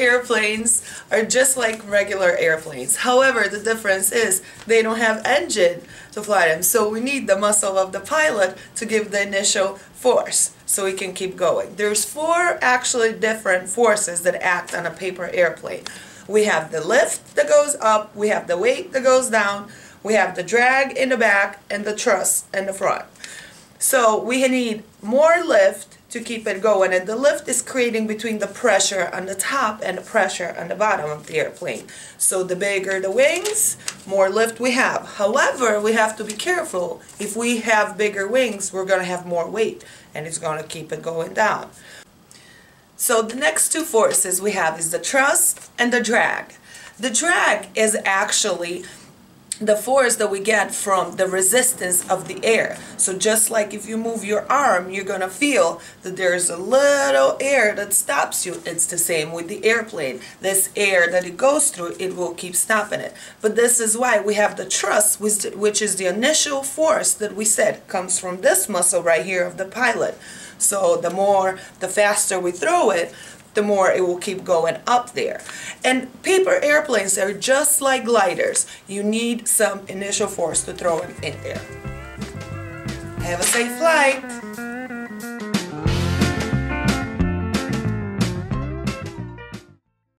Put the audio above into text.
airplanes are just like regular airplanes. However, the difference is they don't have engine to fly them, so we need the muscle of the pilot to give the initial force so we can keep going. There's four actually different forces that act on a paper airplane. We have the lift that goes up, we have the weight that goes down, we have the drag in the back, and the thrust in the front. So we need more lift to keep it going, and the lift is creating between the pressure on the top and the pressure on the bottom of the airplane. So the bigger the wings, more lift we have. However, we have to be careful. If we have bigger wings, we're going to have more weight, and it's going to keep it going down. So the next two forces we have is the thrust and the drag. The drag is actually the force that we get from the resistance of the air. So just like if you move your arm, you're gonna feel that there's a little air that stops you. It's the same with the airplane. This air that it goes through, it will keep stopping it. But this is why we have the thrust, which is the initial force that we said comes from this muscle right here of the pilot. So the faster we throw it, the more it will keep going up there. And paper airplanes are just like gliders. You need some initial force to throw them in there. Have a safe flight!